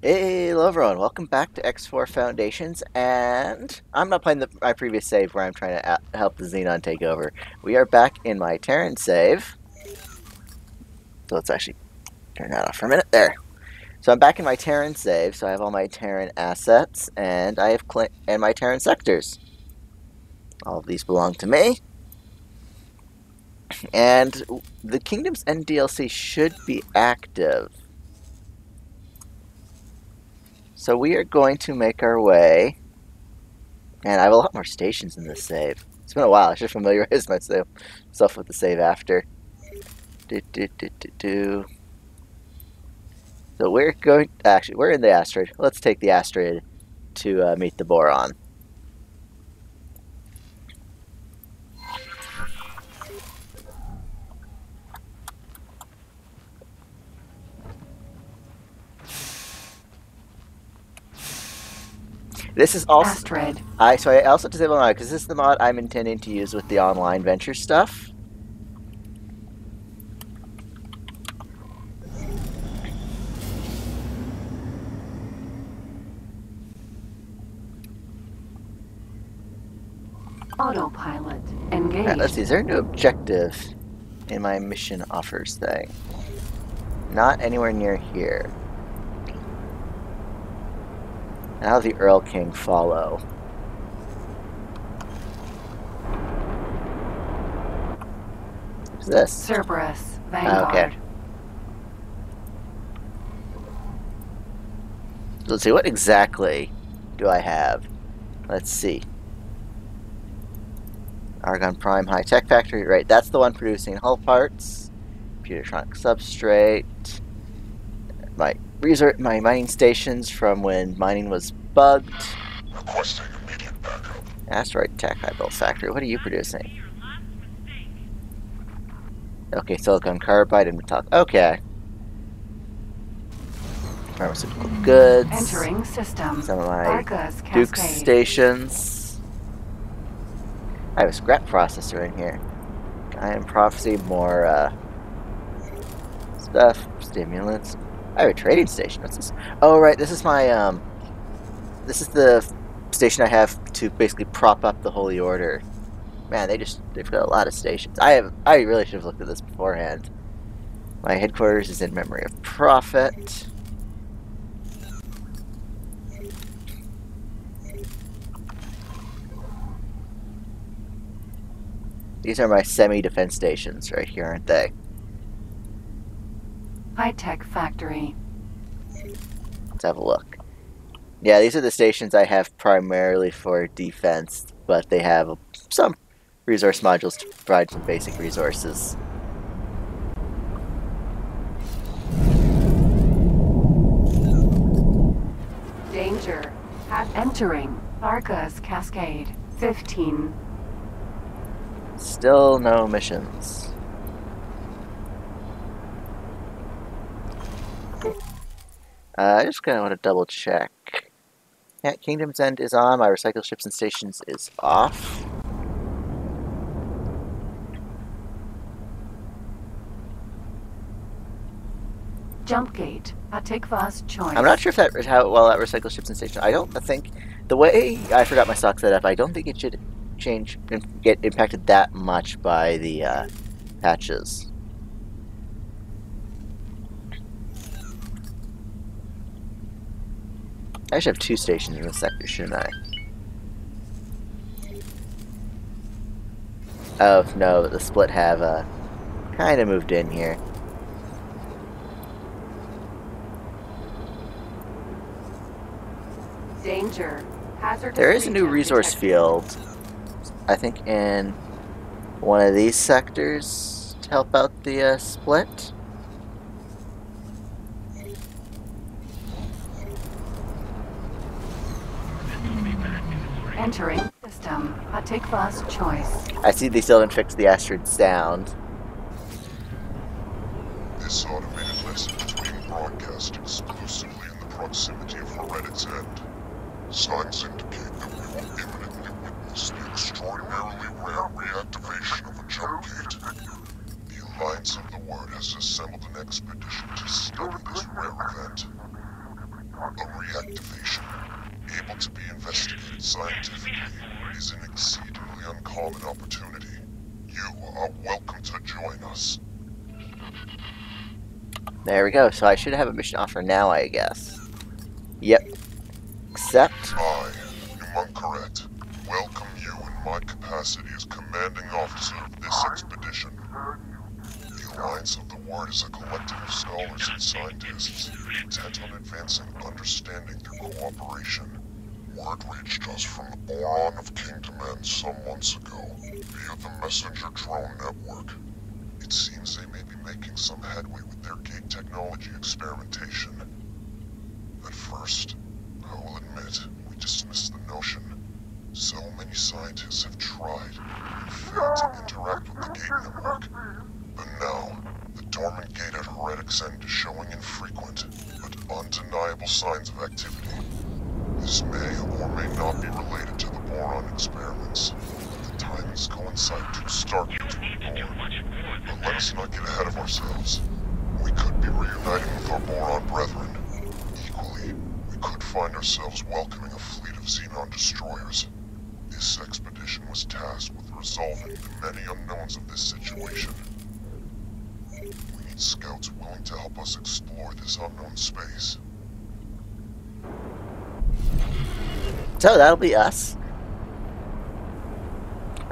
Hey, hello everyone, welcome back to X4 Foundations, and I'm not playing my previous save where I'm trying to help the Xenon take over. We are back in my Terran save. So let's actually turn that off for a minute there. So I'm back in my Terran save, so I have all my Terran assets, and I have my Terran sectors. All of these belong to me. And the Kingdom's End DLC should be active. So we are going to make our way, and I have a lot more stations in this save. It's been a while, I should familiarize myself with the save after. So we're going, actually we're in the asteroid. Let's take the asteroid to meet the Boron. This is also asteroid. So I also disabled the mod because this is the mod I'm intending to use with the online venture stuff. Autopilot engaged. Right, let's see. Is there a new objective in my mission offers thing? Not anywhere near here. Now the Earl King follow. What's this? Cerberus, Vanguard. Okay. Let's see, what exactly do I have? Let's see. Argon Prime High Tech Factory, right, that's the one producing hull parts. Computertronic substrate. My mining stations from when mining was bugged. Requesting immediate backup. Asteroid Tech High Build Factory. What are you producing? Okay, silicon carbide and metallic. Okay. Pharmaceutical goods. Entering system. Some of my Duke stations. I have a scrap processor in here. I am prophecy more stuff. Stimulants. I have a trading station. What's this? Oh, right. This is my, this is the station I have to basically prop up the Holy Order. Man, they've got a lot of stations. I really should have looked at this beforehand. My headquarters is in memory of Prophet. These are my semi-defense stations right here, aren't they? High-tech factory. Let's have a look. Yeah, these are the stations I have primarily for defense, but they have some resource modules to provide some basic resources. Danger. Entering Arcus Cascade 15. Still no missions. I just kind of want to double check. Yeah, Kingdom's End is on. My recycle ships and stations is off. Jump gate. I take vast choice. I'm not sure if that is how well that recycle ships and stations. I think the way I forgot my stock set up. I don't think it should change and get impacted that much by the patches. I should have two stations in this sector, shouldn't I? Oh, no, the split have kind of moved in here. Danger. Hazard. There is a new resource field, I think, in one of these sectors to help out the split. Entering system. I take vast choice. I see they still haven't fixed the asteroid sound. This automated lesson is being broadcast exclusively in the proximity of Heretic's End. Signs indicate that we will imminently witness the extraordinarily rare reactivation of a jump gate. The Alliance of the Word has assembled an expedition to study this rare event. Scientific aid is an exceedingly uncommon opportunity. You are welcome to join us. There we go. So I should have a mission offer now, I guess. Yep. Accept. I, Numan Karet, welcome you in my capacity as commanding officer of this expedition. The Alliance of the Word is a collective of scholars and scientists intent on advancing understanding through cooperation. Word reached us from the Boron of Kingdom's End some months ago via the Messenger Drone Network. It seems they may be making some headway with their gate technology experimentation. At first, I will admit, we dismissed the notion. So many scientists have tried and failed to interact with the gate network. But now, the dormant gate at Heretic's End is showing infrequent, but undeniable signs of activity. This may or may not be related to the Boron experiments. The timings coincide too starkly to ignore. But let us not get ahead of ourselves. We could be reuniting with our Boron brethren. Equally, we could find ourselves welcoming a fleet of Xenon destroyers. This expedition was tasked with resolving the many unknowns of this situation. We need scouts willing to help us explore this unknown space. So that'll be us.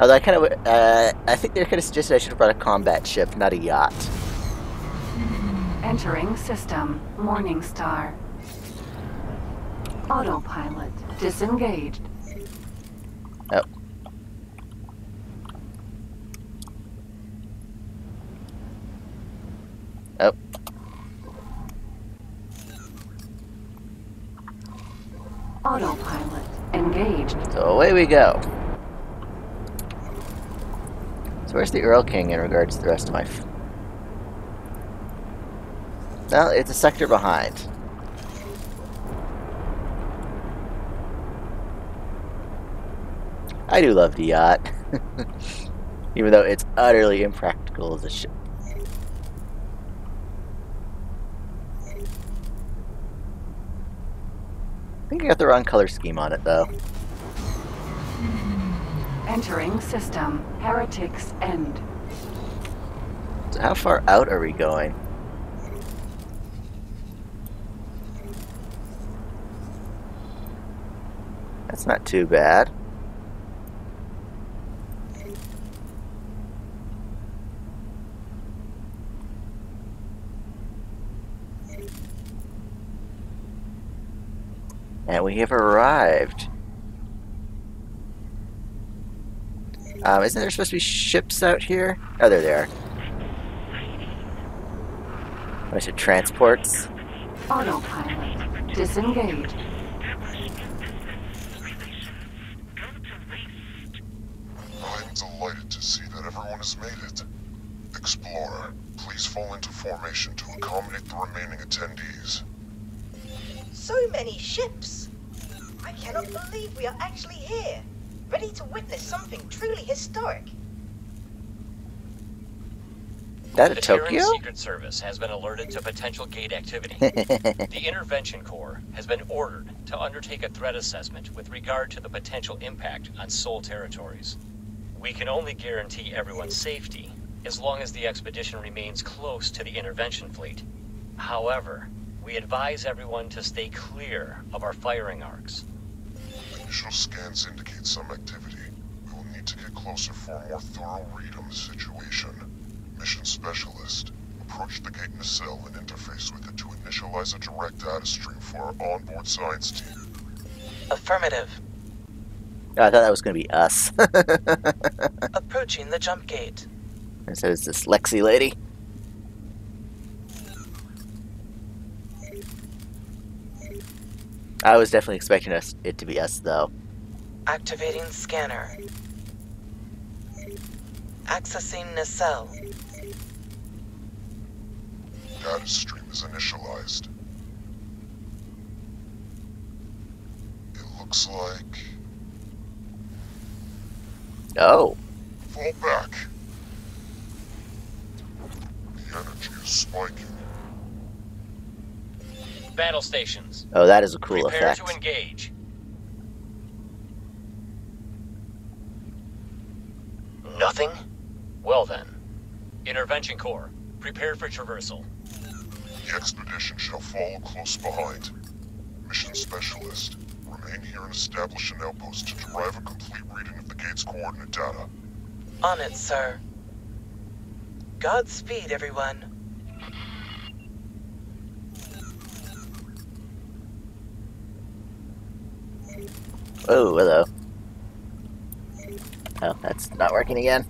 Although I kind of, I think they could have suggested I should have brought a combat ship, not a yacht. Entering system, Morning Star. Autopilot disengaged. Oh. Oh. Autopilot engaged. So away we go. So where's the Earl King in regards to the rest of my... Well, it's a sector behind. I do love the yacht. Even though it's utterly impractical as a ship. I think I got the wrong color scheme on it, though. Entering system, Heretic's End. So how far out are we going? That's not too bad. And we have arrived. Isn't there supposed to be ships out here? Oh, there they are. I said transports. Autopilot disengaged. I'm delighted to see that everyone has made it. Explorer, please fall into formation to accommodate the remaining attendees. So many ships! I cannot believe we are actually here, ready to witness something truly historic. That a Tokyo? The Terran Secret Service has been alerted to potential gate activity. The Intervention Corps has been ordered to undertake a threat assessment with regard to the potential impact on Sol territories. We can only guarantee everyone's safety as long as the expedition remains close to the intervention fleet. However, we advise everyone to stay clear of our firing arcs. Initial scans indicate some activity. We will need to get closer for a more thorough read on the situation. Mission Specialist, approach the gate nacelle and interface with it to initialize a direct data stream for our onboard science team. Affirmative. I thought that was going to be us. Approaching the jump gate. And so is this Lexi lady. I was definitely expecting it to be us, though. Activating scanner. Accessing nacelle. Data stream is initialized. It looks like... Oh. Fall back. The energy is spiking. Battle stations. Oh, that is a cool effect. Prepare to engage. Nothing? Well then. Intervention Corps, prepare for traversal. The expedition shall follow close behind. Mission Specialist, remain here and establish an outpost to derive a complete reading of the gate's coordinate data. On it, sir. Godspeed, everyone. Oh, hello. Oh, that's not working again.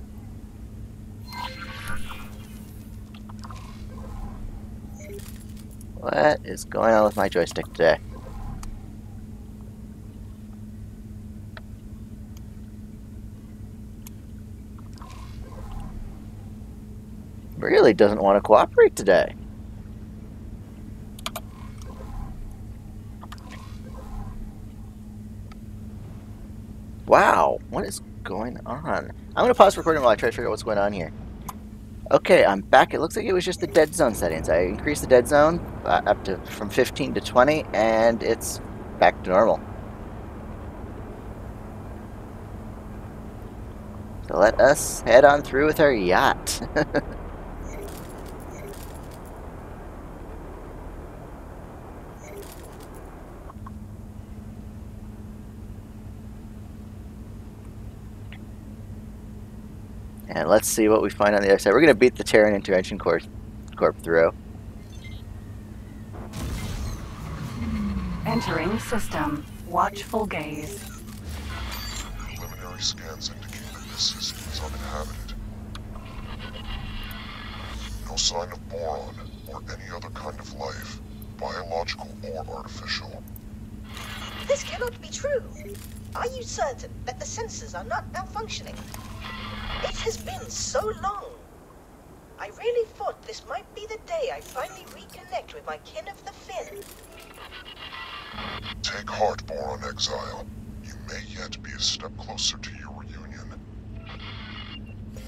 What is going on with my joystick today? Really doesn't want to cooperate today. Wow, what is going on? I'm going to pause recording while I try to figure out what's going on here. Okay, I'm back. It looks like it was just the dead zone settings. I increased the dead zone up to from 15 to 20, and it's back to normal. So let us head on through with our yacht. And let's see what we find on the other side. We're going to beat the Terran Intervention Corp through. Entering system. Watchful gaze. Preliminary scans indicate that this system is uninhabited. No sign of boron or any other kind of life, biological or artificial. This cannot be true. Are you certain that the sensors are not malfunctioning? It has been so long. I really thought this might be the day I finally reconnect with my kin of the Fin. Take heart, Boron Exile. You may yet be a step closer to your reunion.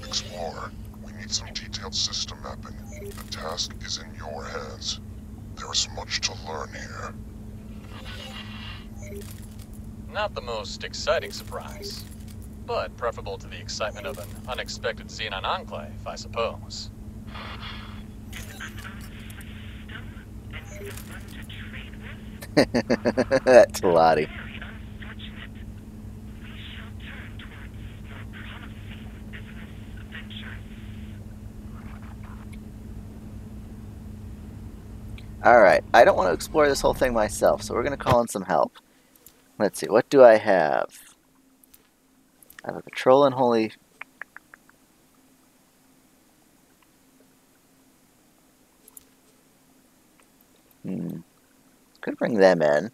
Explorer, we need some detailed system mapping. The task is in your hands. There is much to learn here. Not the most exciting surprise, but preferable to the excitement of an unexpected Xenon enclave, I suppose. That's Lottie. Alright, I don't want to explore this whole thing myself, so we're going to call in some help. Let's see, what do I have? I have a patrol in Holy... Could bring them in.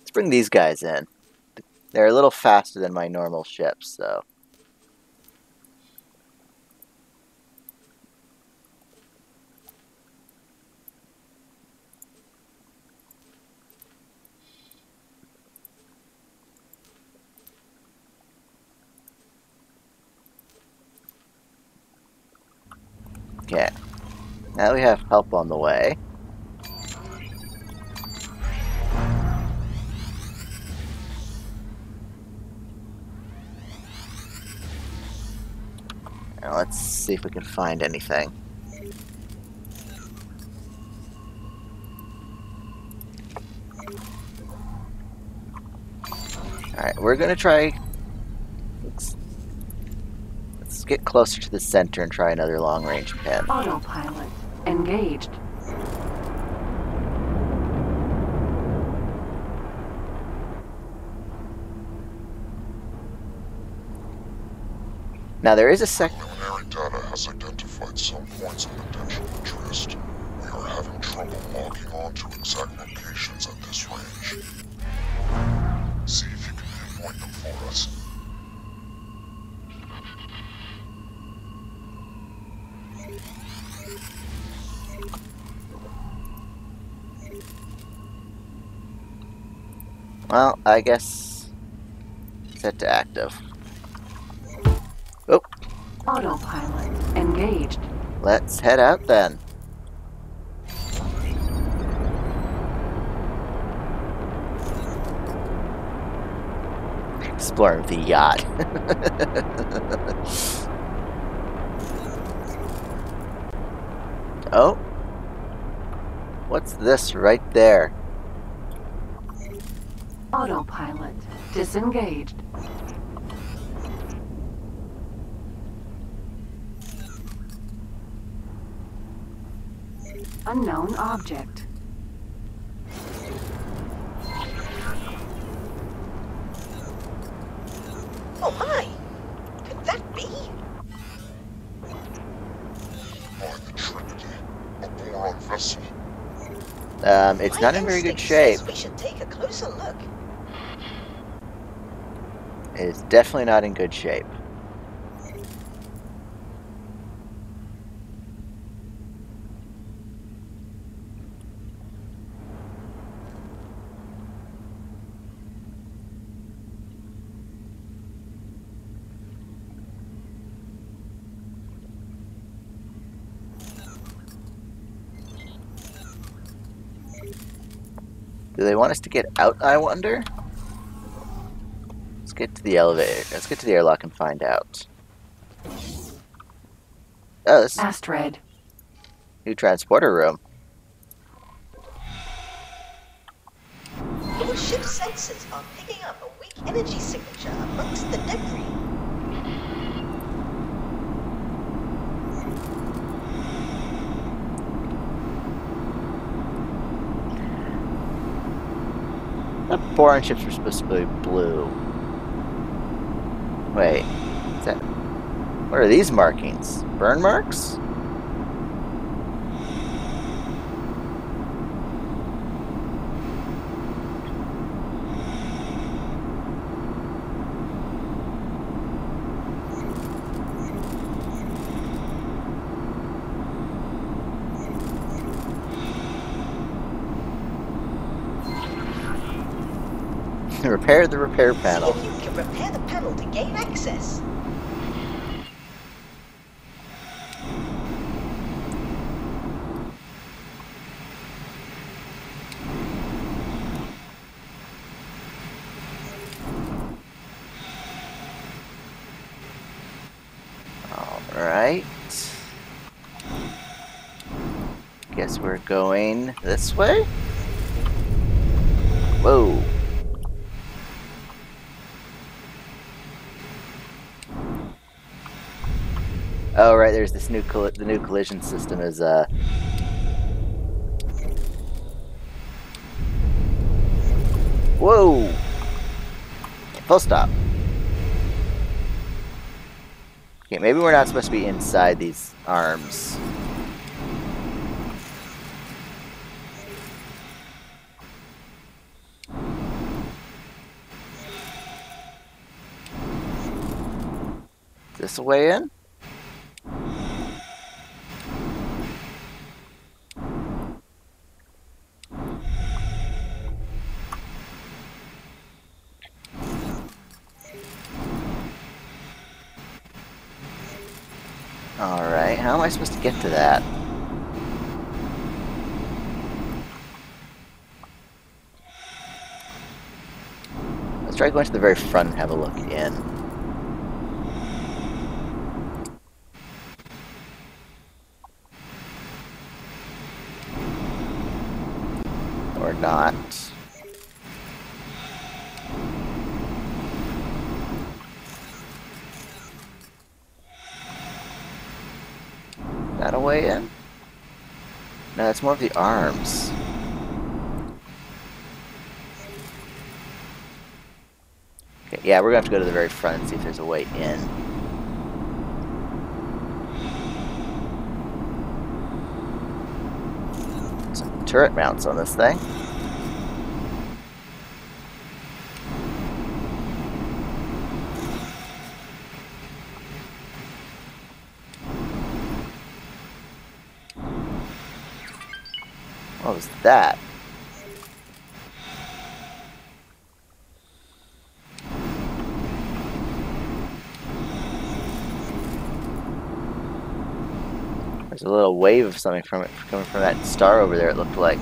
Let's bring these guys in. They're a little faster than my normal ships, so... Okay, now we have help on the way. Now let's see if we can find anything. Alright, we're gonna try... Let's get closer to the center and try another long-range pin. Autopilot engaged. Now there is a second. Preliminary data has identified some points of potential interest. We are having trouble locking on to exact locations at this range. See if you can pinpoint them for us. Well, I guess set to active. Oh. Autopilot engaged. Let's head out then. exploring the yacht. Oh, what's this right there? Autopilot disengaged. Unknown object. Oh my! Could that be? By the Trinity, a Boron vessel. It's not in very good shape. We should take a closer look. It's definitely not in good shape. Do they want us to get out, I wonder? Let's get to the elevator. Let's get to the airlock and find out. Oh, this is a new transporter room. Your ship sensors are picking up a weak energy signature amongst the debris. The Boron ships were supposed to be blue. Wait, is that? What are these markings? Burn marks? Repair the repair panel. See if you can repair the panel to gain access. All right. Guess we're going this way. Whoa. Oh right, there's this new the new collision system is Whoa! Full stop. Okay, maybe we're not supposed to be inside these arms. Is this a way in? How am I supposed to get to that? Let's try going to the very front and have a look in. Or not. In? No, that's more of the arms. Okay, yeah, we're gonna have to go to the very front and see if there's a way in. Some turret mounts on this thing. What was that? There's a little wave of something from it coming from that star over there, it looked like.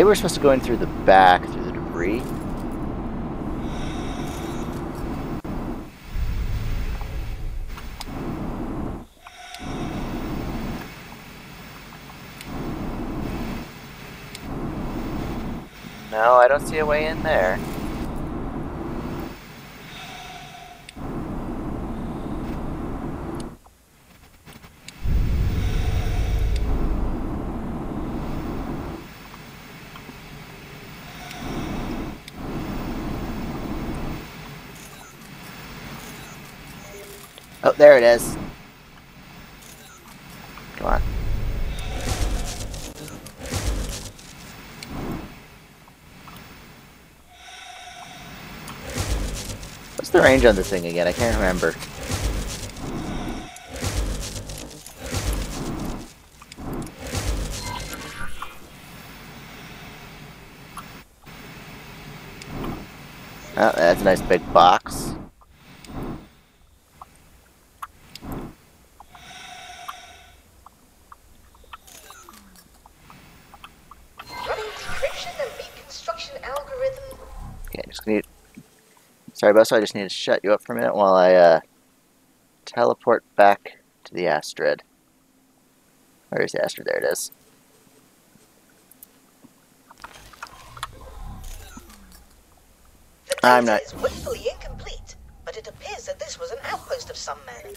Maybe we're supposed to go in through the back, through the debris. No, I don't see a way in there. Oh, there it is. Come on. What's the range on this thing again? I can't remember. Oh, that's a nice big box. Sorry, Bozo, I just need to shut you up for a minute while I teleport back to the Astrid. Where is the Astrid? There it is. The data is woefully incomplete, but it appears that this was an outpost of some man.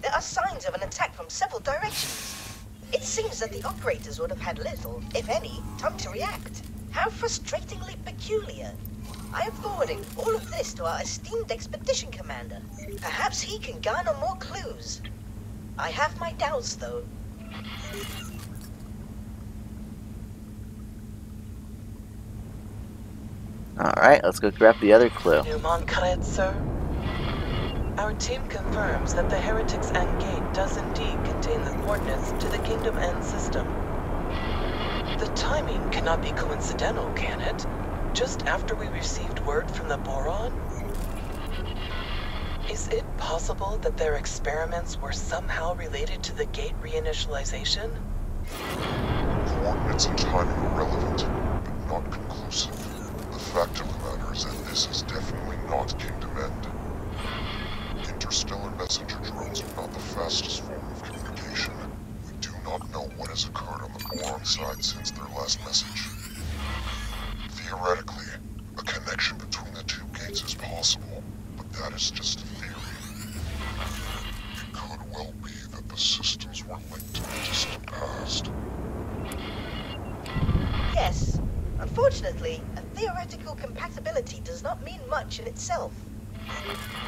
There are signs of an attack from several directions. It seems that the operators would have had little, if any, time to react. How frustratingly peculiar. I am forwarding all of this to our esteemed expedition commander. Perhaps he can garner more clues. I have my doubts, though. Alright, let's go grab the other clue. Numan Karet, sir. Our team confirms that the Heretic's End gate does indeed contain the coordinates to the Kingdom End system. The timing cannot be coincidental, can it? Just after we received word from the Boron? Is it possible that their experiments were somehow related to the gate reinitialization? Coordinates and timing are relevant, but not conclusive. The fact of the matter is that this is definitely not Kingdom End. Interstellar messenger drones are not the fastest form of communication. We do not know what has occurred on the Boron side since their last message. Theoretically, a connection between the two gates is possible, but that is just a theory. It could well be that the systems were linked to the distant past. Yes. Unfortunately, a theoretical compatibility does not mean much in itself.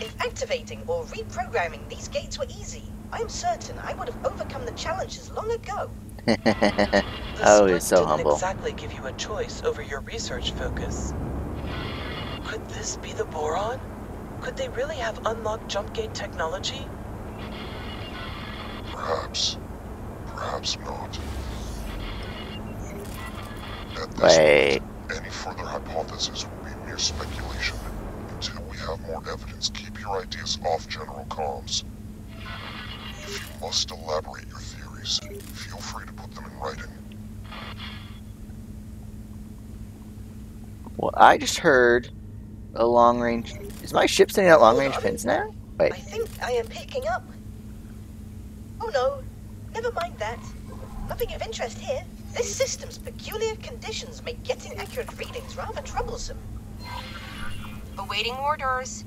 If activating or reprogramming these gates were easy, I am certain I would have overcome the challenges long ago. Oh, he's so humble. This didn't exactly give you a choice over your research focus. Could this be the Boron? Could they really have unlocked jumpgate technology? Perhaps. Perhaps not. At this point, any further hypothesis will be mere speculation. Until we have more evidence, keep your ideas off general comms. If you must elaborate your theory, feel free to put them in writing. Well, I just heard a long range. Is my ship sending out long range pins now? Wait. I think I am picking up. Oh no, never mind that. Nothing of interest here. This system's peculiar conditions make getting accurate readings rather troublesome. Awaiting orders.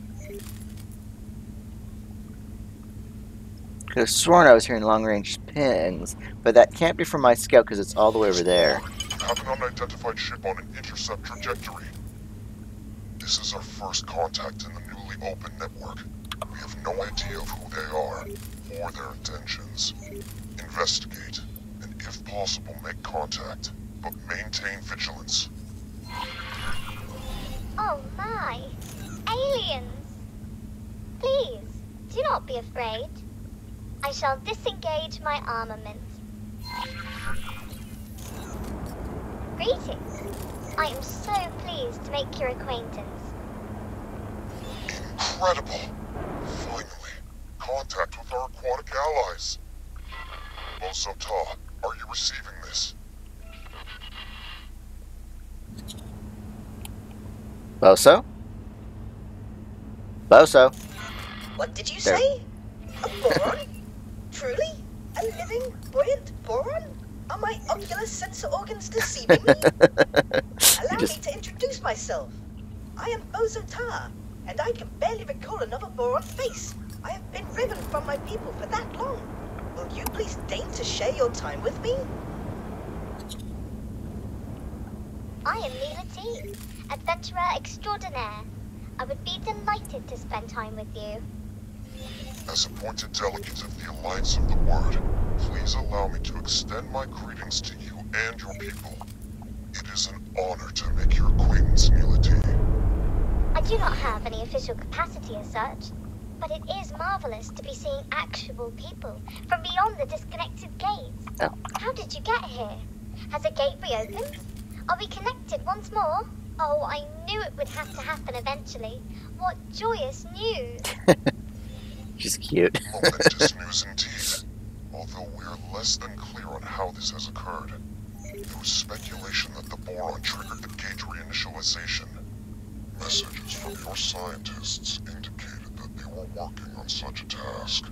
Could have sworn I was hearing long-range pings, but that can't be from my scout because it's all the way over there. You have an unidentified ship on an intercept trajectory. This is our first contact in the newly opened network. We have no idea of who they are or their intentions. Investigate, and if possible, make contact, but maintain vigilance. Oh my! Aliens! Please, do not be afraid. I shall disengage my armament. Greetings. I am so pleased to make your acquaintance. Incredible! Finally, contact with our aquatic allies. Bozotar, are you receiving this? Boso? Boso? What did you say? A boron? Truly? A living, buoyant boron? Are my ocular sensor organs deceiving me? Allow me to introduce myself. I am Bozotar, and I can barely recall another boron face. I have been riven from my people for that long. Will you please deign to share your time with me? I am Nila T, adventurer extraordinaire. I would be delighted to spend time with you. As appointed delegate of the Alliance of the Word, please allow me to extend my greetings to you and your people. It is an honor to make your acquaintance, Nila T. I do not have any official capacity as such, but it is marvelous to be seeing actual people from beyond the disconnected gates. Oh. How did you get here? Has a gate reopened? Are we connected once more? Oh, I knew it would have to happen eventually. What joyous news! She's cute. Momentous news indeed, although we are less than clear on how this has occurred. There was speculation that the boron triggered the gate reinitialization. Messages from your scientists indicated that they were working on such a task.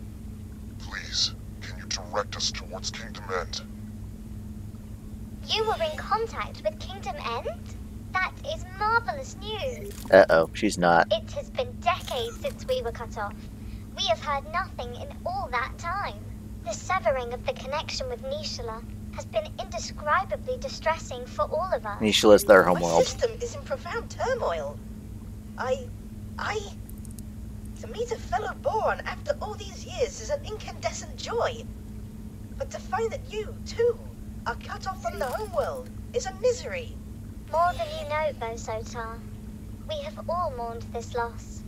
Please, can you direct us towards Kingdom End? You were in contact with Kingdom End? That is marvelous news. Uh-oh, she's not. It has been decades since we were cut off. We have heard nothing in all that time. The severing of the connection with Nishala has been indescribably distressing for all of us. Nishala's their homeworld. My system is in profound turmoil. To meet a fellow Boron after all these years is an incandescent joy. But to find that you, too, are cut off from the homeworld is a misery. More than you know, Bozotar. We have all mourned this loss.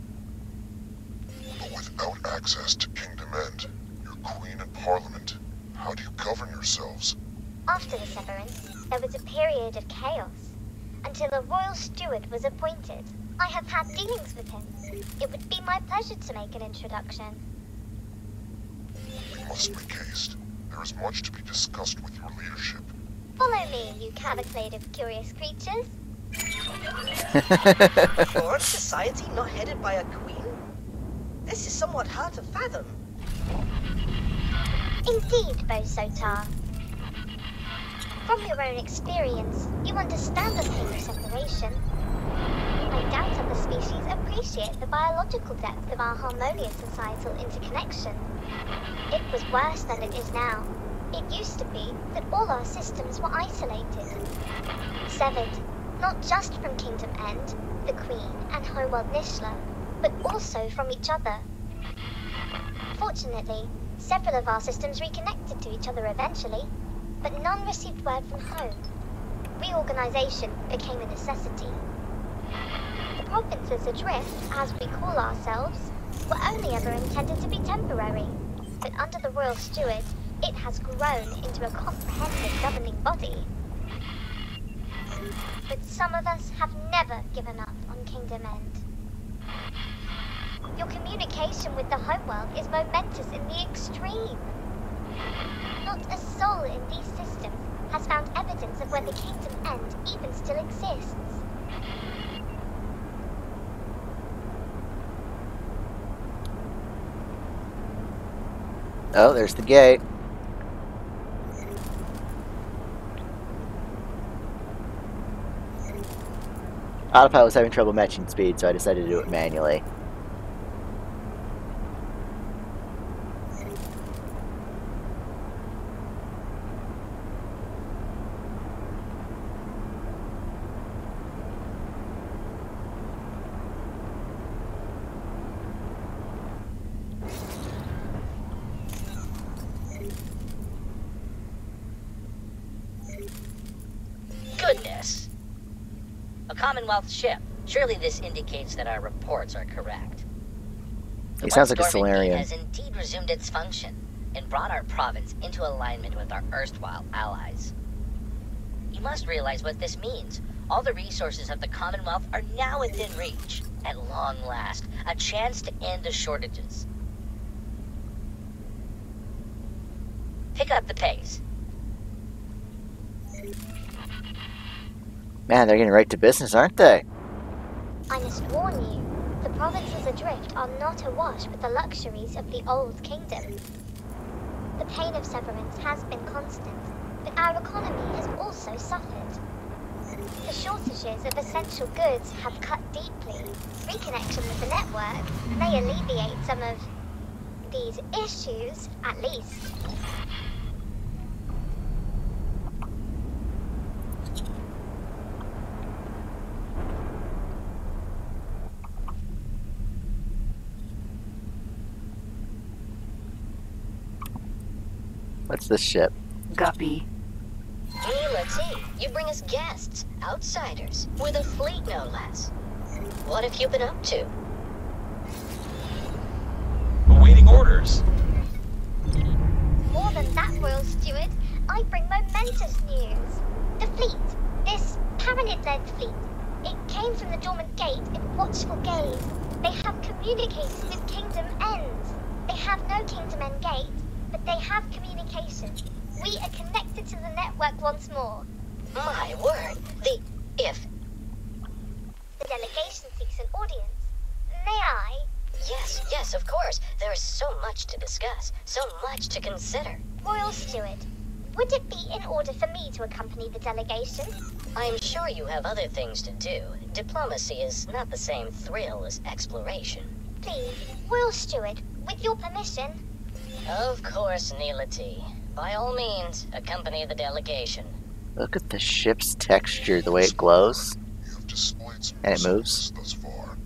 But without access to Kingdom End, your queen and parliament, how do you govern yourselves? After the severance, there was a period of chaos, until a royal steward was appointed. I have had dealings with him. It would be my pleasure to make an introduction. We must make haste. There is much to be discussed with your leadership. Follow me, you cavalcade of curious creatures. Or a society not headed by a queen? This is somewhat hard to fathom. Indeed, Bozotar. From your own experience, you understand the pain of separation. I doubt other species appreciate the biological depth of our harmonious societal interconnection. It was worse than it is now. It used to be that all our systems were isolated. Severed, not just from Kingdom End, the Queen and Homeworld Nishala, but also from each other. Fortunately, several of our systems reconnected to each other eventually, but none received word from home. Reorganization became a necessity. The provinces adrift, as we call ourselves, were only ever intended to be temporary, but under the Royal Steward, it has grown into a comprehensive governing body. But some of us have never given up on Kingdom End. Your communication with the homeworld is momentous in the extreme. Not a soul in these systems has found evidence of where the Kingdom End even still exists. Oh, there's the gate. Autopilot was having trouble matching speed, so I decided to do it manually. Ship. Surely this indicates that our reports are correct. He sounds like a Solarian. Has indeed resumed its function and brought our province into alignment with our erstwhile allies. You must realize what this means. All the resources of the Commonwealth are now within reach. At long last, a chance to end the shortages. Pick up the pace. Man, they're getting right to business, aren't they? I must warn you, the provinces adrift are not awash with the luxuries of the old kingdom. The pain of severance has been constant, but our economy has also suffered. The shortages of essential goods have cut deeply. Reconnection with the network may alleviate some of these issues, at least. What's this ship? Guppy. Nila T, you bring us guests, outsiders, with a fleet no less. What have you been up to? Awaiting orders. More than that, Royal Steward, I bring momentous news. The fleet, this Paranid-led fleet, it came from the dormant gate in Watchful gaze. They have communicated with Kingdom End. They have no Kingdom End gate, but they have communication. We are connected to the network once more. My word, The delegation seeks an audience. May I? Yes, yes, of course. There is so much to discuss, so much to consider. Royal Steward, would it be in order for me to accompany the delegation? I am sure you have other things to do. Diplomacy is not the same thrill as exploration. Please, Royal Steward, with your permission. Of course, Nila T. By all means, accompany the delegation. Look at the ship's texture, the way it glows. You have displayed some and it moves. Thus far.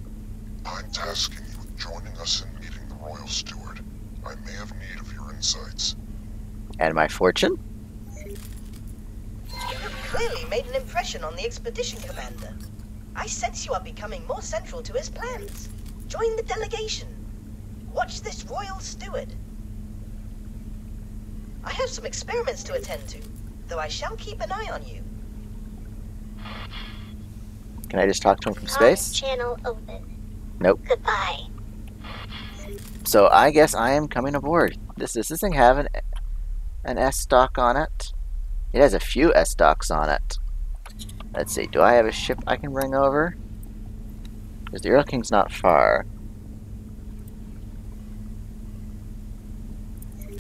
I'm tasking you with joining us in meeting the Royal Steward. I may have need of your insights. And my fortune? You have clearly made an impression on the expedition commander. I sense you are becoming more central to his plans. Join the delegation. Watch this Royal Steward. I have some experiments to attend to, though I shall keep an eye on you. Can I just talk to him from space? Channel open. Nope. Goodbye. So I guess I am coming aboard. Does this thing have an S dock on it? It has a few S docks on it. Let's see. Do I have a ship I can bring over? Because the Earl King's not far.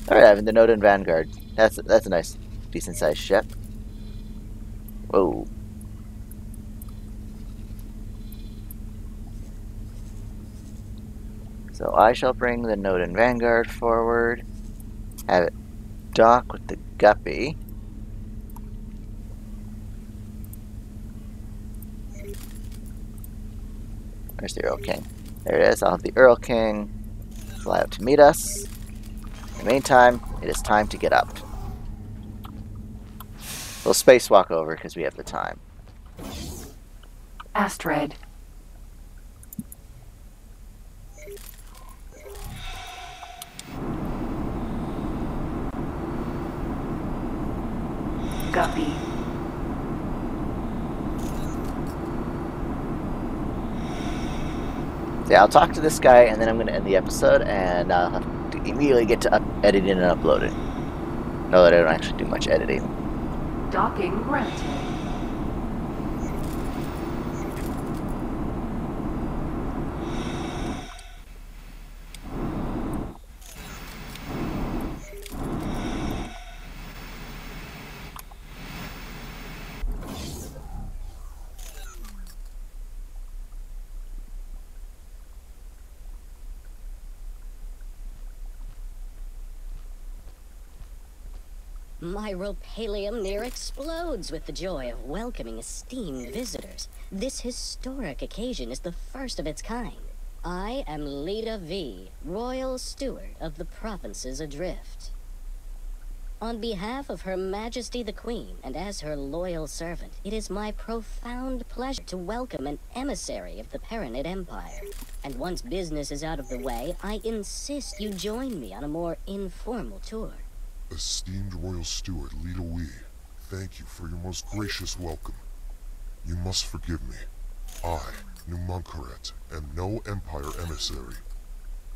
Alright, I'm in the Noden Vanguard. That's a nice, decent-sized ship. Whoa. So I shall bring the Noden Vanguard forward. Have it dock with the Guppy. Where's the Earl King? There it is. I'll have the Earl King fly up to meet us. In the meantime, it is time to get up. We'll spacewalk over because we have the time. Astrid. Guppy. Yeah, I'll talk to this guy and then I'm going to end the episode and I'll have immediately get to editing and uploading. No, that I don't actually do much editing. Docking granted. My Ropalium near explodes with the joy of welcoming esteemed visitors. This historic occasion is the first of its kind. I am Lita V, Royal Steward of the Provinces Adrift. On behalf of Her Majesty the Queen and as her loyal servant, it is my profound pleasure to welcome an emissary of the Paranid Empire. And once business is out of the way, I insist you join me on a more informal tour. Esteemed Royal Steward Lita Wee, thank you for your most gracious welcome. You must forgive me. I, Numan Karet, am no Empire emissary.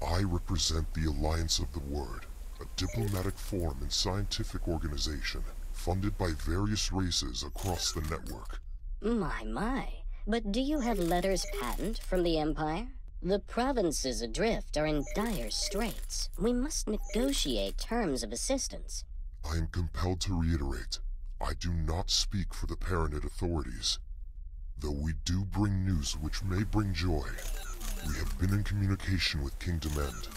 I represent the Alliance of the Word, a diplomatic forum and scientific organization funded by various races across the network. My, my. But do you have letters patent from the Empire? The provinces adrift are in dire straits. We must negotiate terms of assistance. I am compelled to reiterate, I do not speak for the Paranid authorities. Though we do bring news which may bring joy, we have been in communication with Kingdom End.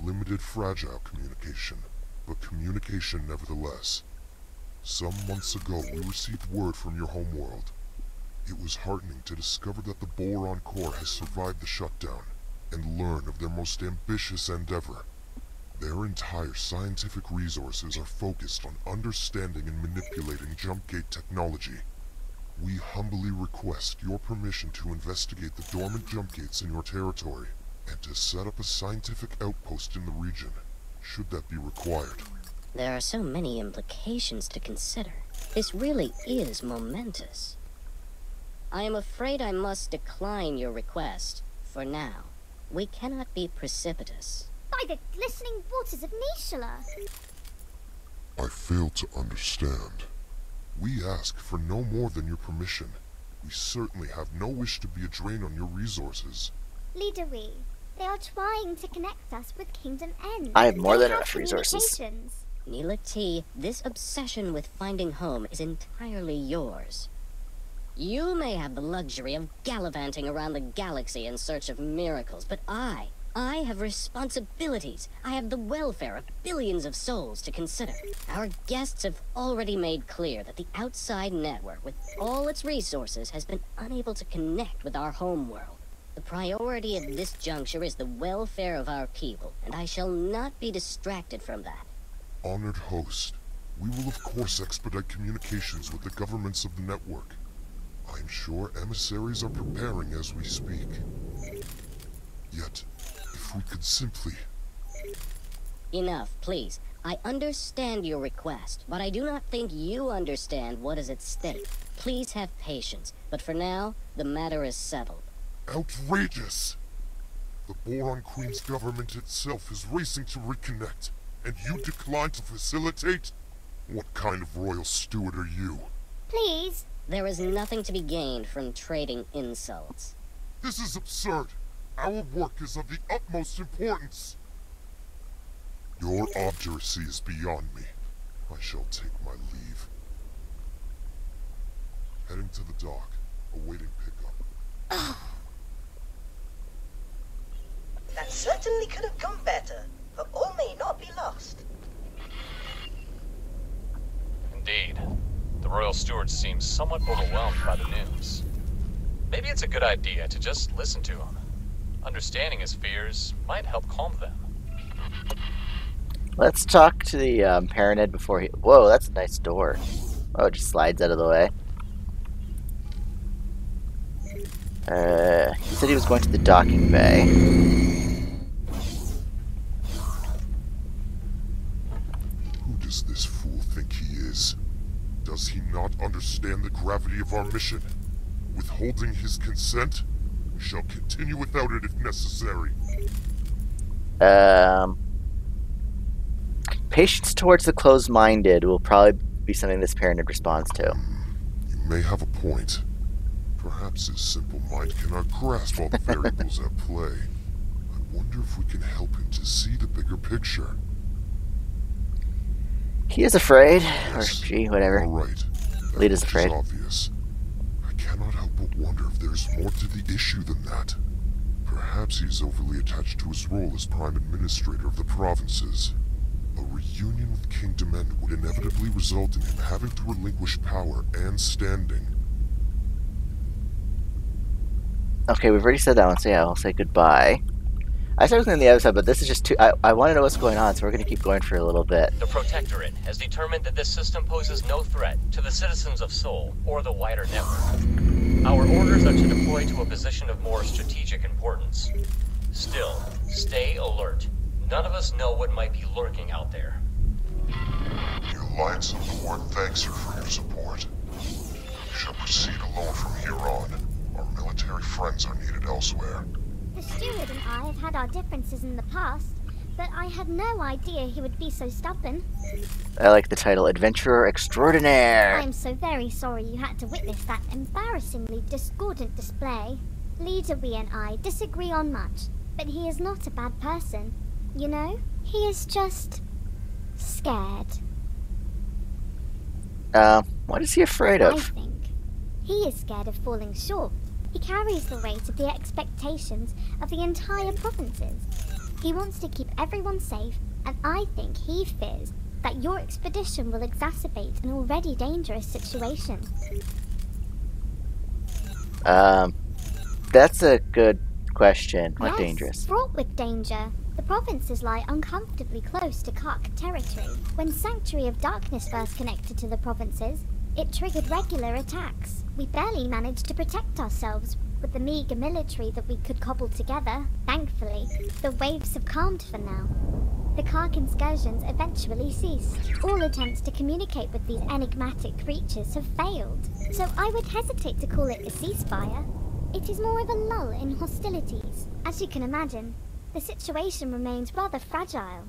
Limited, fragile communication, but communication nevertheless. Some months ago, we received word from your homeworld. It was heartening to discover that the Boron Corps has survived the shutdown, and learn of their most ambitious endeavor. Their entire scientific resources are focused on understanding and manipulating jumpgate technology. We humbly request your permission to investigate the dormant jumpgates in your territory, and to set up a scientific outpost in the region, should that be required. There are so many implications to consider. This really is momentous. I am afraid I must decline your request. For now, we cannot be precipitous. By the glistening waters of Nishala! I fail to understand. We ask for no more than your permission. We certainly have no wish to be a drain on your resources. Leader Wee, they are trying to connect us with Kingdom End. I have more than enough resources. Nila T, this obsession with finding home is entirely yours. You may have the luxury of gallivanting around the galaxy in search of miracles, but I have responsibilities. I have the welfare of billions of souls to consider. Our guests have already made clear that the outside network, with all its resources, has been unable to connect with our homeworld. The priority at this juncture is the welfare of our people, and I shall not be distracted from that. Honored host, we will of course expedite communications with the governments of the network. I am sure emissaries are preparing as we speak. Yet, if we could simply... Enough, please. I understand your request, but I do not think you understand what is at stake. Please have patience, but for now, the matter is settled. Outrageous! The Boron Queen's government itself is racing to reconnect, and you decline to facilitate? What kind of royal steward are you? Please! There is nothing to be gained from trading insults. This is absurd! Our work is of the utmost importance! Your obduracy is beyond me. I shall take my leave. Heading to the dock, awaiting pickup. That certainly could have gone better, but all may not be lost. Indeed. The royal stewards seem somewhat overwhelmed by the news. Maybe it's a good idea to just listen to him. Understanding his fears might help calm them. Let's talk to the Paranid before he... Whoa, that's a nice door. Oh, it just slides out of the way. He said he was going to the docking bay. Who does this fool think he is? Does he not understand the gravity of our mission? Withholding his consent? We shall continue without it if necessary. Patience towards the closed-minded will probably be something this Paranid responds to. You may have a point. Perhaps his simple mind cannot grasp all the variables at play. I wonder if we can help him to see the bigger picture. He is afraid, yes. Or gee, whatever. All right. Lita's afraid. It's obvious. I cannot help but wonder if there's more to the issue than that. Perhaps he is overly attached to his role as Prime Administrator of the provinces. A reunion with Kingdom End would inevitably result in him having to relinquish power and standing. Okay, we've already said that one, so yeah, I'll say goodbye. I said it was on the other side, but this is just too... I want to know what's going on, so we're going to keep going for a little bit. The Protectorate has determined that this system poses no threat to the citizens of Sol or the wider network. Our orders are to deploy to a position of more strategic importance. Still, stay alert. None of us know what might be lurking out there. The Alliance of the Word thanks her for your support. You shall proceed alone from here on. Our military friends are needed elsewhere. The steward and I have had our differences in the past, but I had no idea he would be so stubborn. I like the title, Adventurer Extraordinaire. I'm so very sorry you had to witness that embarrassingly discordant display. Leader Wee and I disagree on much, but he is not a bad person. You know, he is just... scared. What is he afraid of? I think he is scared of falling short. He carries the weight of the expectations of the entire provinces. He wants to keep everyone safe, and I think he fears that your expedition will exacerbate an already dangerous situation. That's a good question. What dangerous? Fraught with danger. The provinces lie uncomfortably close to Kha'ak territory. When Sanctuary of Darkness first connected to the provinces, it triggered regular attacks. We barely managed to protect ourselves with the meager military that we could cobble together. Thankfully, the waves have calmed for now. The Kha'ak incursions eventually ceased. All attempts to communicate with these enigmatic creatures have failed, so I would hesitate to call it a ceasefire. It is more of a lull in hostilities. As you can imagine, the situation remains rather fragile.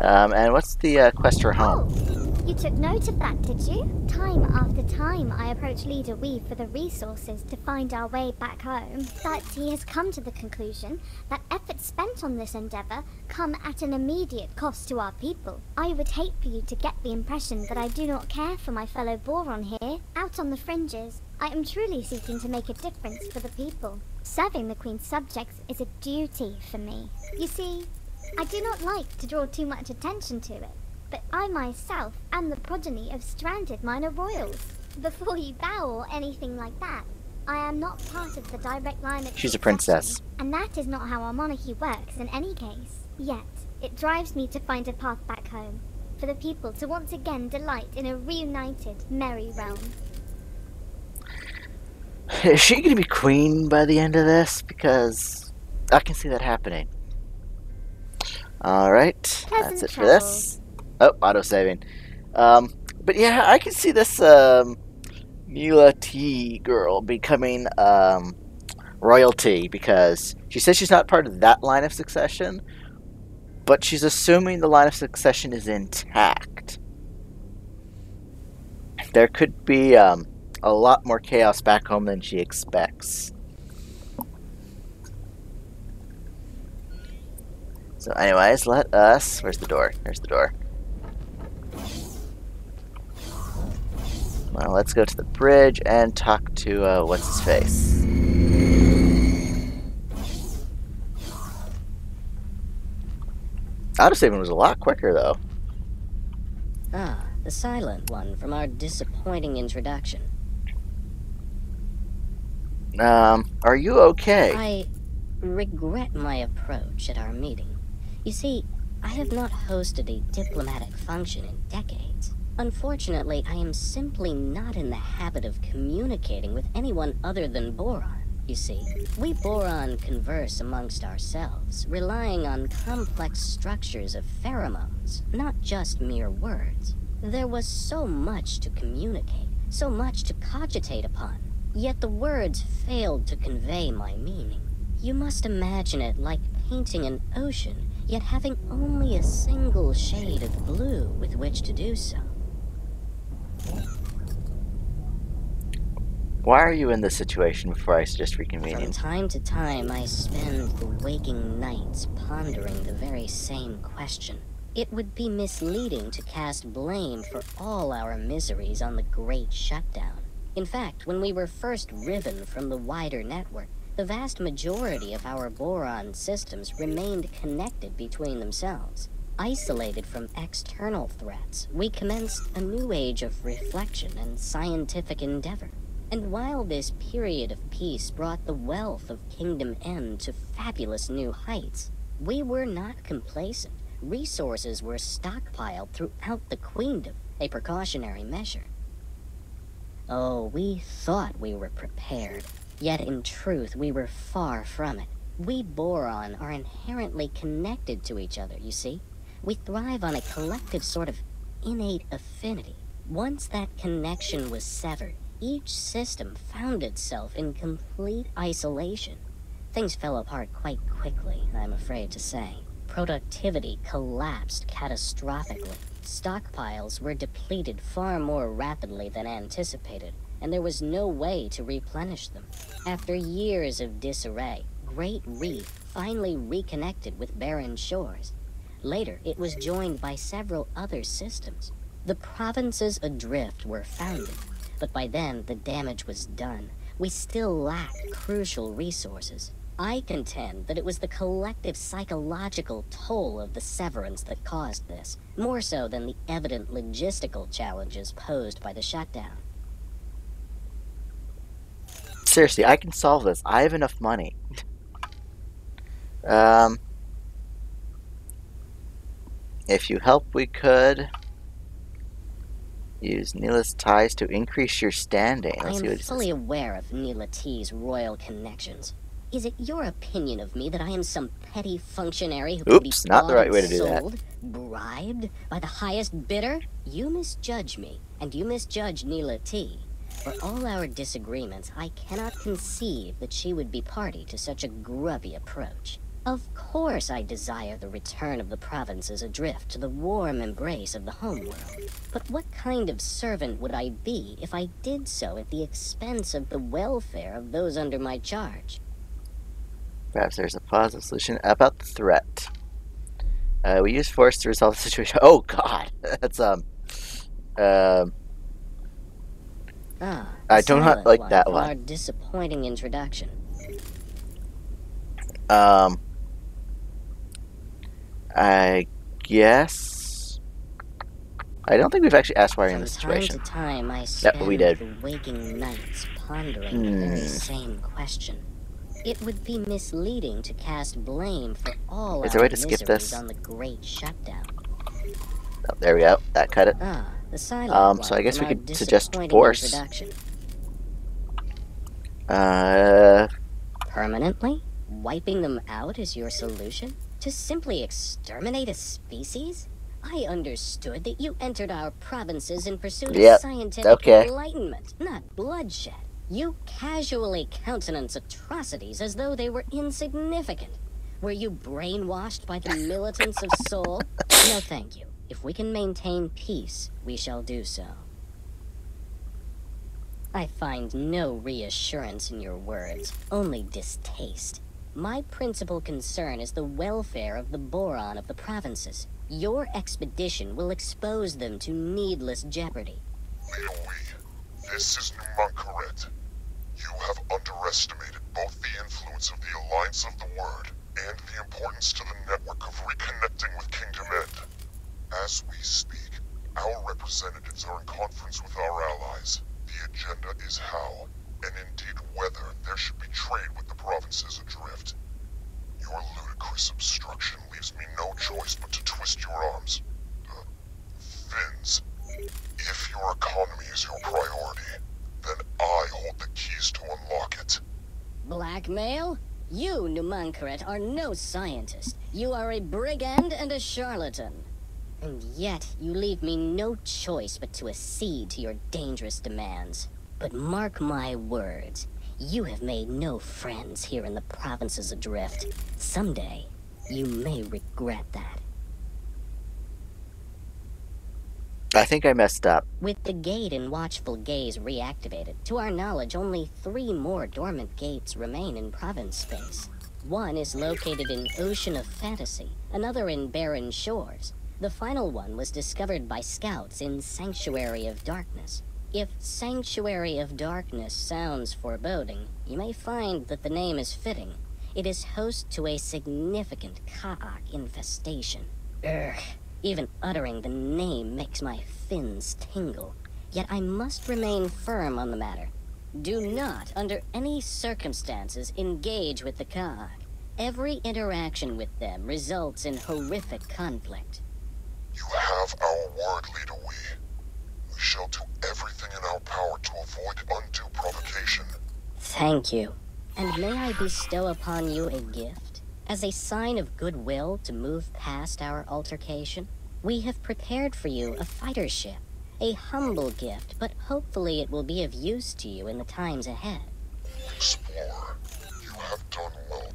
And what's the quest for home? Oh, you took note of that, did you? Time after time, I approach Leader Wee for the resources to find our way back home, but he has come to the conclusion that efforts spent on this endeavor come at an immediate cost to our people. I would hate for you to get the impression that I do not care for my fellow Boron here. Out on the fringes, I am truly seeking to make a difference for the people. Serving the Queen's subjects is a duty for me. You see, I do not like to draw too much attention to it, but I myself am the progeny of stranded minor royals. Before you bow or anything like that, I am not part of the direct line of... She's a princess. And that is not how our monarchy works in any case. Yet, it drives me to find a path back home, for the people to once again delight in a reunited, merry realm. Is she going to be queen by the end of this? Because I can see that happening. Alright, that's it for this. Oh, auto-saving. But yeah, I can see this Nila T girl becoming royalty, because she says she's not part of that line of succession, but she's assuming the line of succession is intact. There could be a lot more chaos back home than she expects. So anyways, let us... where's the door? There's the door. Well, let's go to the bridge and talk to, what's-his-face. Autosaving was a lot quicker, though. Ah, the silent one from our disappointing introduction. Are you okay? I regret my approach at our meeting. You see, I have not hosted a diplomatic function in decades. Unfortunately, I am simply not in the habit of communicating with anyone other than Boron. You see, we Boron converse amongst ourselves, relying on complex structures of pheromones, not just mere words. There was so much to communicate, so much to cogitate upon, yet the words failed to convey my meaning. You must imagine it like painting an ocean, yet having only a single shade of blue with which to do so. Why are you in this situation before I suggest reconvening? From time to time, I spend the waking nights pondering the very same question. It would be misleading to cast blame for all our miseries on the Great Shutdown. In fact, when we were first riven from the wider network, the vast majority of our Boron systems remained connected between themselves. Isolated from external threats, we commenced a new age of reflection and scientific endeavor. And while this period of peace brought the wealth of Kingdom End to fabulous new heights, we were not complacent. Resources were stockpiled throughout the Queendom, a precautionary measure. Oh, we thought we were prepared. Yet in truth, we were far from it. We Boron are inherently connected to each other, you see. We thrive on a collective sort of innate affinity. Once that connection was severed, each system found itself in complete isolation. Things fell apart quite quickly, I'm afraid to say. Productivity collapsed catastrophically. Stockpiles were depleted far more rapidly than anticipated, and there was no way to replenish them. After years of disarray, Great Reef finally reconnected with Barren Shores. Later, it was joined by several other systems. The provinces adrift were founded, but by then the damage was done. We still lacked crucial resources. I contend that it was the collective psychological toll of the severance that caused this, more so than the evident logistical challenges posed by the shutdown. Seriously, I can solve this. I have enough money. If you help, we could use Nila's ties to increase your standing. Let's see what it says. I am fully aware of Nila T's royal connections. Is it your opinion of me that I am some petty functionary who could be bought and sold, bribed by the highest bidder? You misjudge me, and you misjudge Nila T. For all our disagreements, I cannot conceive that she would be party to such a grubby approach. Of course I desire the return of the provinces adrift to the warm embrace of the homeworld. But what kind of servant would I be if I did so at the expense of the welfare of those under my charge? Perhaps there's a positive solution about the threat. We use force to resolve the situation. Oh God, that's I do not like that one. Our disappointing introduction. I guess I don't think we've actually asked why we're in this situation. From time to time, I spend the waking nights pondering the very same question. It would be misleading to cast blame for all our miseries on the Great Shutdown. Oh, there we go. That cut it. So I guess we could suggest force. Permanently? Wiping them out is your solution? To simply exterminate a species? I understood that you entered our provinces in pursuit of scientific enlightenment, not bloodshed. You casually countenance atrocities as though they were insignificant. Were you brainwashed by the militants of Sol? No, thank you. If we can maintain peace, we shall do so. I find no reassurance in your words, only distaste. My principal concern is the welfare of the Boron of the provinces. Your expedition will expose them to needless jeopardy. This is Numan Karet. You have underestimated both the influence of the Alliance of the Word and the importance to the network of reconnecting with Kingdom End. As we speak, our representatives are in conference with our allies. The agenda is how, and indeed whether, there should be trade with the provinces adrift. Your ludicrous obstruction leaves me no choice but to twist your arms. Fins. If your economy is your priority, then I hold the keys to unlock it. Blackmail? You, Numan Karet, are no scientist. You are a brigand and a charlatan. And yet, you leave me no choice but to accede to your dangerous demands. But mark my words, you have made no friends here in the provinces adrift. Someday, you may regret that. I think I messed up. With the gate in Watchful Gaze reactivated, to our knowledge, only 3 more dormant gates remain in province space. One is located in Ocean of Fantasy, another in Barren Shores. The final one was discovered by scouts in Sanctuary of Darkness. If Sanctuary of Darkness sounds foreboding, you may find that the name is fitting. It is host to a significant Kha'ak infestation. Urgh. Even uttering the name makes my fins tingle. Yet I must remain firm on the matter. Do not, under any circumstances, engage with the Kha'ak. Every interaction with them results in horrific conflict. You have our word, Leader Wee. We shall do everything in our power to avoid undue provocation. Thank you. And may I bestow upon you a gift? As a sign of goodwill to move past our altercation, we have prepared for you a fighter ship, a humble gift, but hopefully it will be of use to you in the times ahead. Explorer, you have done well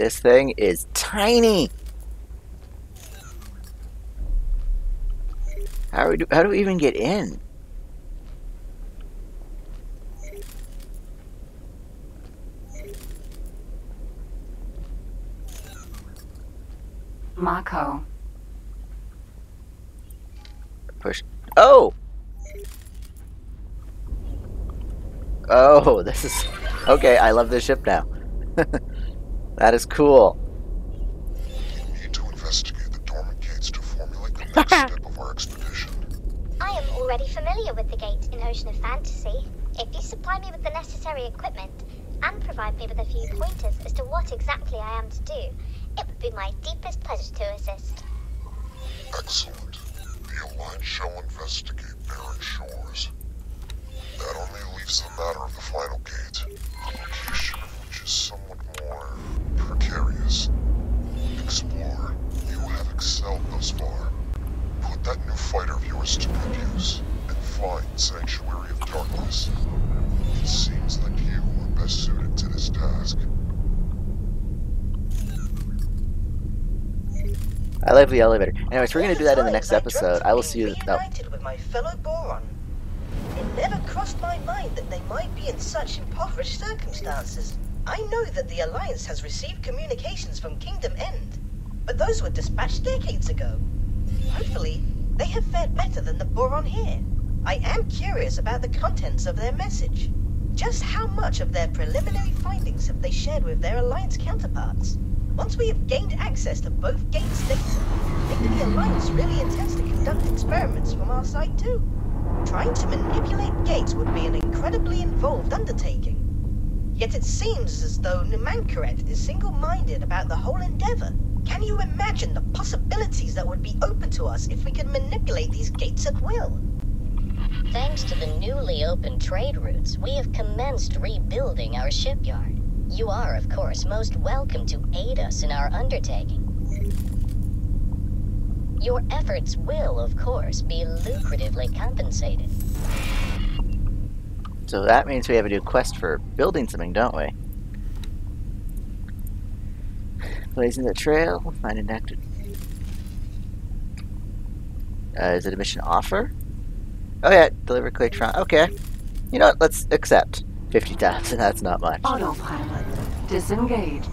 This thing is tiny. How do we even get in? Mako. Push. Oh! Oh, this is... Okay, I love this ship now. That is cool. We need to investigate the dormant gates to formulate the next step of our expedition. I am already familiar with the gates in Ocean of Fantasy. If you supply me with the necessary equipment, and provide me with a few pointers as to what exactly I am to do, it would be my deepest pleasure to assist. Excellent. The Alliance shall investigate Barren Shores. That only leaves the matter of the final gate, the location of which is somewhat more precarious. Explorer, you have excelled thus far. Put that new fighter of yours to good use, and find Sanctuary of Darkness. It seems that you are best suited to this task. I love the elevator. Anyways, we're going to do that in the next episode. I will see you. Reunited with my fellow Boron. It never crossed my mind that they might be in such impoverished circumstances. I know that the Alliance has received communications from Kingdom End, but those were dispatched decades ago. Hopefully, they have fared better than the Boron here. I am curious about the contents of their message. Just how much of their preliminary findings have they shared with their Alliance counterparts? Once we have gained access to both gates' data, I think the Alliance really intends to conduct experiments from our side too. Trying to manipulate gates would be an incredibly involved undertaking. Yet it seems as though Numan Karet is single-minded about the whole endeavor. Can you imagine the possibilities that would be open to us if we could manipulate these gates at will? Thanks to the newly opened trade routes, we have commenced rebuilding our shipyard. You are, of course, most welcome to aid us in our undertaking. Your efforts will, of course, be lucratively compensated. So that means we have a new quest for building something, don't we? Blazing the trail, find an active. Is it a mission offer? Oh yeah, deliver Claytron. Okay. You know what? Let's accept. 50,000, that's not much. Autopilot disengaged.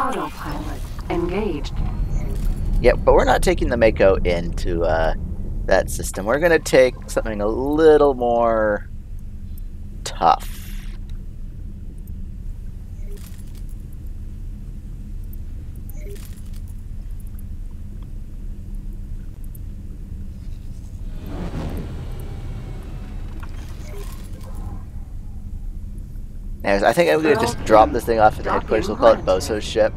Autopilot engaged. Yeah, but we're not taking the Mako into that system. We're going to take something a little more tough. Anyways, I think I'm going to just drop this thing off at the headquarters. We'll call it Bozo's ship.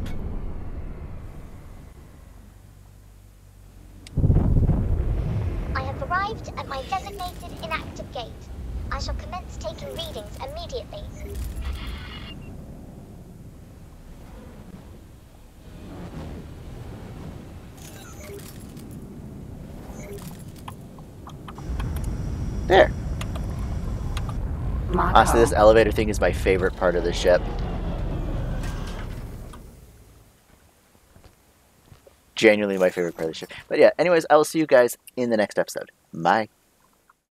I have arrived at my designated inactive gate. I shall commence taking readings immediately. There. Honestly, this elevator thing is my favorite part of the ship. Genuinely my favorite part of the ship. But yeah, anyways, I will see you guys in the next episode. Bye.